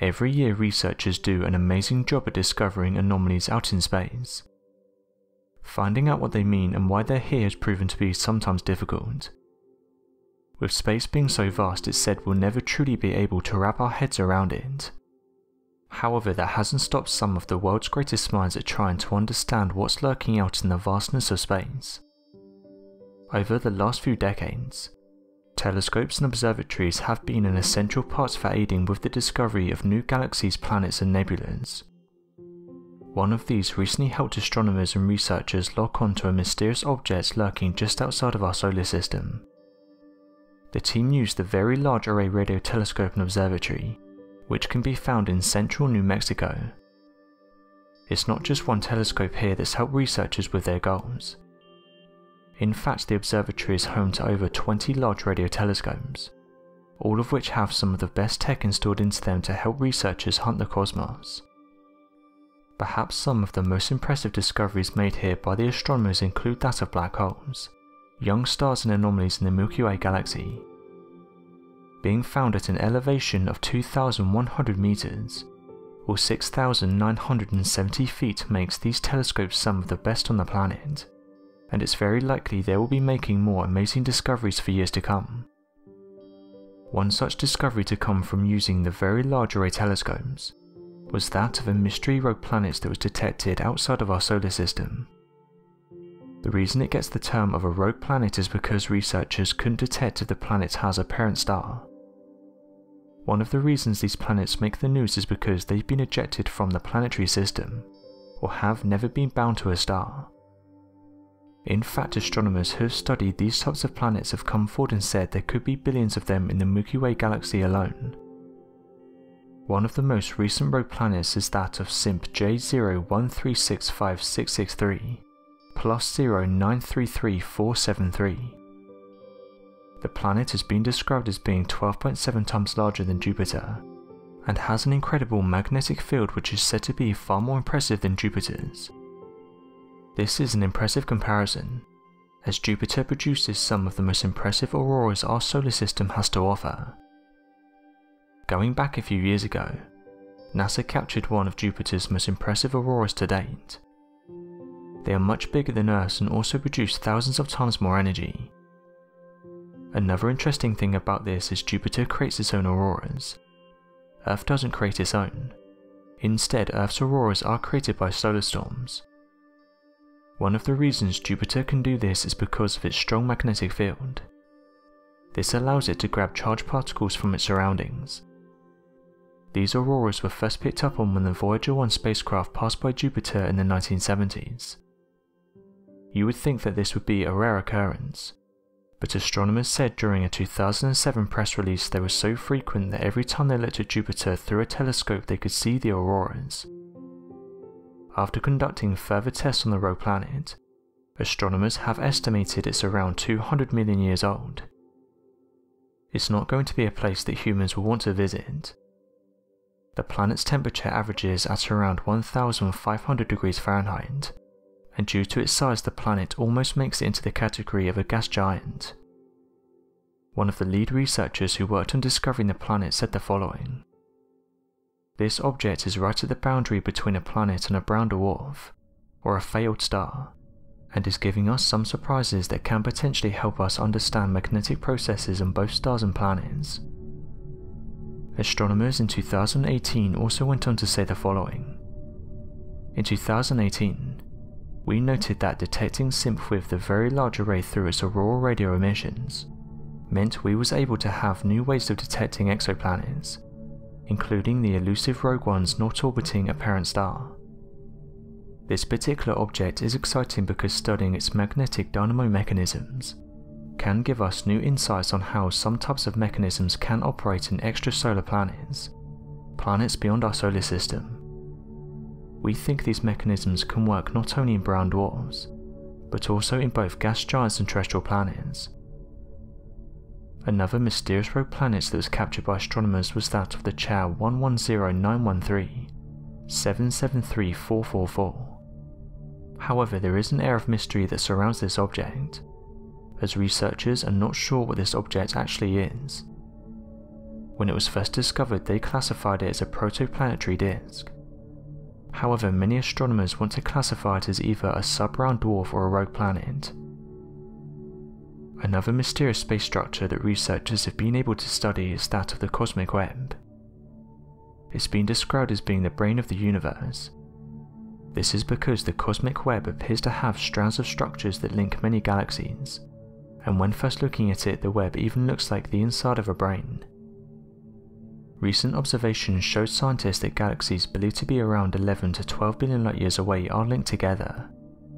Every year researchers do an amazing job at discovering anomalies out in space. Finding out what they mean and why they're here has proven to be sometimes difficult. With space being so vast, it's said we'll never truly be able to wrap our heads around it. However, that hasn't stopped some of the world's greatest minds at trying to understand what's lurking out in the vastness of space. Over the last few decades, telescopes and observatories have been an essential part for aiding with the discovery of new galaxies, planets and nebulas. One of these recently helped astronomers and researchers lock onto a mysterious object lurking just outside of our solar system. The team used the Very Large Array Radio Telescope and Observatory, which can be found in central New Mexico. It's not just one telescope here that's helped researchers with their goals. In fact, the observatory is home to over 20 large radio telescopes, all of which have some of the best tech installed into them to help researchers hunt the cosmos. Perhaps some of the most impressive discoveries made here by the astronomers include that of black holes, young stars and anomalies in the Milky Way galaxy. Being found at an elevation of 2,100 meters, or 6,970 feet, makes these telescopes some of the best on the planet, and it's very likely they will be making more amazing discoveries for years to come. One such discovery to come from using the Very Large Array telescopes was that of a mystery rogue planet that was detected outside of our solar system. The reason it gets the term of a rogue planet is because researchers couldn't detect if the planet has a parent star. One of the reasons these planets make the news is because they've been ejected from the planetary system, or have never been bound to a star. In fact, astronomers who have studied these types of planets have come forward and said there could be billions of them in the Milky Way galaxy alone. One of the most recent rogue planets is that of SIMP J01365663 +0933473. The planet has been described as being 12.7 times larger than Jupiter, and has an incredible magnetic field which is said to be far more impressive than Jupiter's. This is an impressive comparison, as Jupiter produces some of the most impressive auroras our solar system has to offer. Going back a few years ago, NASA captured one of Jupiter's most impressive auroras to date. They are much bigger than Earth's and also produce thousands of times more energy. Another interesting thing about this is Jupiter creates its own auroras. Earth doesn't create its own. Instead, Earth's auroras are created by solar storms. One of the reasons Jupiter can do this is because of its strong magnetic field. This allows it to grab charged particles from its surroundings. These auroras were first picked up on when the Voyager 1 spacecraft passed by Jupiter in the 1970s. You would think that this would be a rare occurrence, but astronomers said during a 2007 press release they were so frequent that every time they looked at Jupiter through a telescope they could see the auroras. After conducting further tests on the rogue planet, astronomers have estimated it's around 200 million years old. It's not going to be a place that humans will want to visit. The planet's temperature averages at around 1,500 degrees Fahrenheit, and due to its size the planet almost makes it into the category of a gas giant. One of the lead researchers who worked on discovering the planet said the following: "This object is right at the boundary between a planet and a brown dwarf, or a failed star, and is giving us some surprises that can potentially help us understand magnetic processes on both stars and planets." Astronomers in 2018 also went on to say the following: "In 2018, we noted that detecting SIMP with the Very Large Array through its auroral radio emissions meant we was able to have new ways of detecting exoplanets, including the elusive rogue ones not orbiting a parent star. This particular object is exciting because studying its magnetic dynamo mechanisms can give us new insights on how some types of mechanisms can operate in extrasolar planets, planets beyond our solar system. We think these mechanisms can work not only in brown dwarfs, but also in both gas giants and terrestrial planets." Another mysterious rogue planet that was captured by astronomers was that of the Cha 110913-773444. However, there is an air of mystery that surrounds this object, as researchers are not sure what this object actually is. When it was first discovered, they classified it as a protoplanetary disk. However, many astronomers want to classify it as either a sub-round dwarf or a rogue planet. Another mysterious space structure that researchers have been able to study is that of the cosmic web. It's been described as being the brain of the universe. This is because the cosmic web appears to have strands of structures that link many galaxies, and when first looking at it, the web even looks like the inside of a brain. Recent observations showed scientists that galaxies believed to be around 11 to 12 billion light years away are linked together,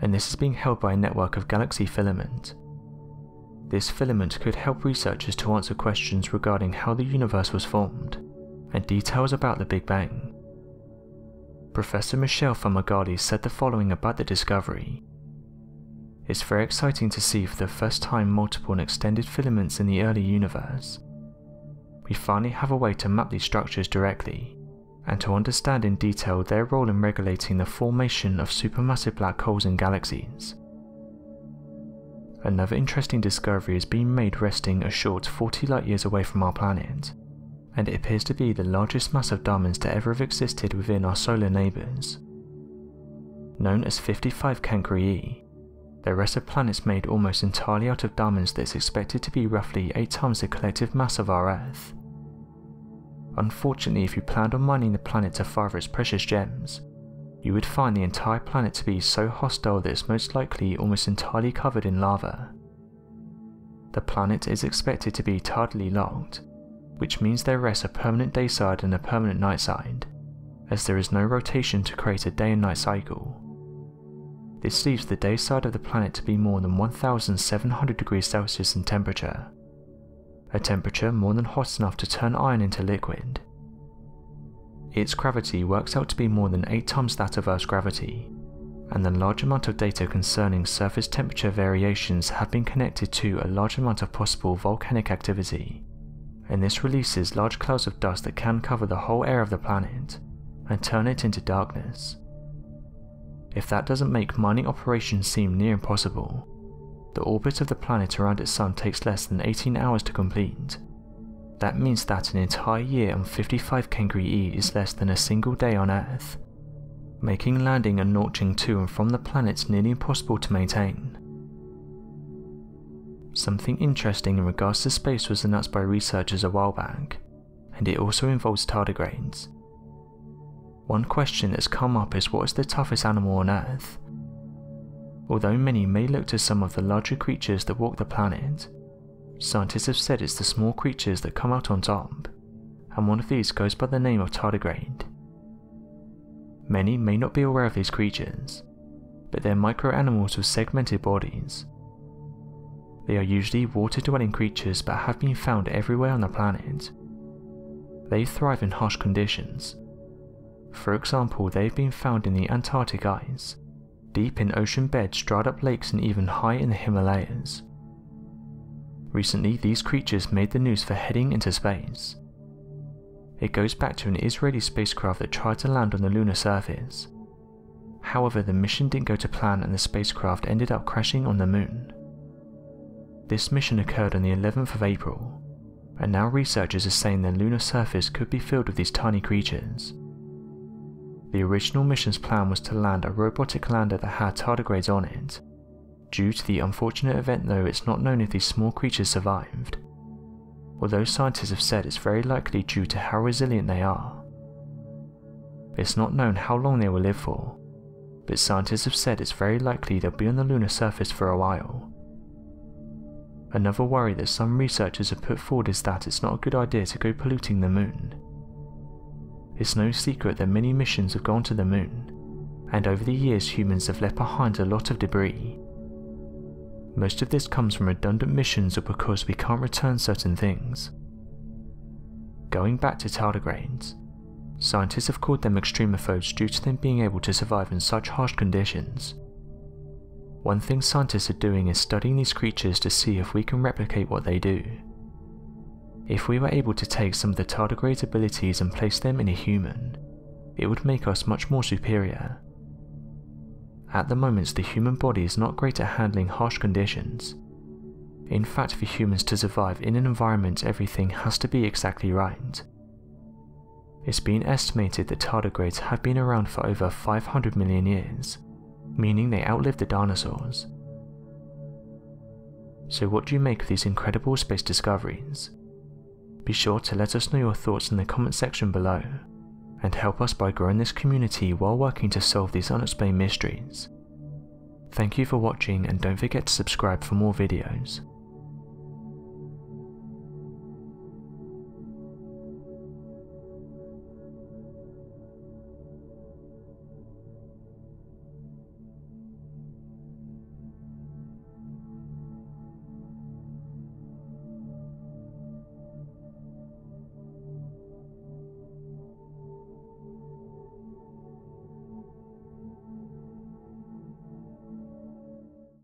and this is being held by a network of galaxy filament. This filament could help researchers to answer questions regarding how the universe was formed, and details about the Big Bang. Professor Michelle Fumagalli said the following about the discovery. "It's very exciting to see for the first time multiple and extended filaments in the early universe. We finally have a way to map these structures directly, and to understand in detail their role in regulating the formation of supermassive black holes in galaxies." Another interesting discovery is being made resting a short 40 light years away from our planet, and it appears to be the largest mass of diamonds to ever have existed within our solar neighbours. Known as 55 Cancri e, the rest of planets made almost entirely out of diamonds that's expected to be roughly 8 times the collective mass of our Earth. Unfortunately, if you planned on mining the planet to further its precious gems, you would find the entire planet to be so hostile that it's most likely almost entirely covered in lava. The planet is expected to be tidally locked, which means there rests a permanent day side and a permanent night side, as there is no rotation to create a day and night cycle. This leaves the day side of the planet to be more than 1,700 degrees Celsius in temperature, a temperature more than hot enough to turn iron into liquid. Its gravity works out to be more than 8 times that of Earth's gravity, and the large amount of data concerning surface temperature variations have been connected to a large amount of possible volcanic activity, and this releases large clouds of dust that can cover the whole air of the planet, and turn it into darkness. If that doesn't make mining operations seem near impossible, the orbit of the planet around its sun takes less than 18 hours to complete. That means that an entire year on 55 Cancri e is less than a single day on Earth, making landing and launching to and from the planet nearly impossible to maintain. Something interesting in regards to space was announced by researchers a while back, and it also involves tardigrades. One question that's come up is what is the toughest animal on Earth? Although many may look to some of the larger creatures that walk the planet, scientists have said it's the small creatures that come out on top, and one of these goes by the name of tardigrade. Many may not be aware of these creatures, but they're micro-animals with segmented bodies. They are usually water-dwelling creatures but have been found everywhere on the planet. They thrive in harsh conditions. For example, they've been found in the Antarctic ice, deep in ocean beds, dried up lakes, and even high in the Himalayas. Recently, these creatures made the news for heading into space. It goes back to an Israeli spacecraft that tried to land on the lunar surface. However, the mission didn't go to plan and the spacecraft ended up crashing on the moon. This mission occurred on the 11th of April, and now researchers are saying the lunar surface could be filled with these tiny creatures. The original mission's plan was to land a robotic lander that had tardigrades on it. Due to the unfortunate event though, it's not known if these small creatures survived, although scientists have said it's very likely due to how resilient they are. It's not known how long they will live for, but scientists have said it's very likely they'll be on the lunar surface for a while. Another worry that some researchers have put forward is that it's not a good idea to go polluting the moon. It's no secret that many missions have gone to the moon, and over the years humans have left behind a lot of debris. Most of this comes from redundant missions or because we can't return certain things. Going back to tardigrades, scientists have called them extremophobes due to them being able to survive in such harsh conditions. One thing scientists are doing is studying these creatures to see if we can replicate what they do. If we were able to take some of the tardigrade's abilities and place them in a human, it would make us much more superior. At the moment, the human body is not great at handling harsh conditions. In fact, for humans to survive in an environment, everything has to be exactly right. It's been estimated that tardigrades have been around for over 500 million years, meaning they outlived the dinosaurs. So what do you make of these incredible space discoveries? Be sure to let us know your thoughts in the comment section below, and help us by growing this community while working to solve these unexplained mysteries. Thank you for watching, and don't forget to subscribe for more videos.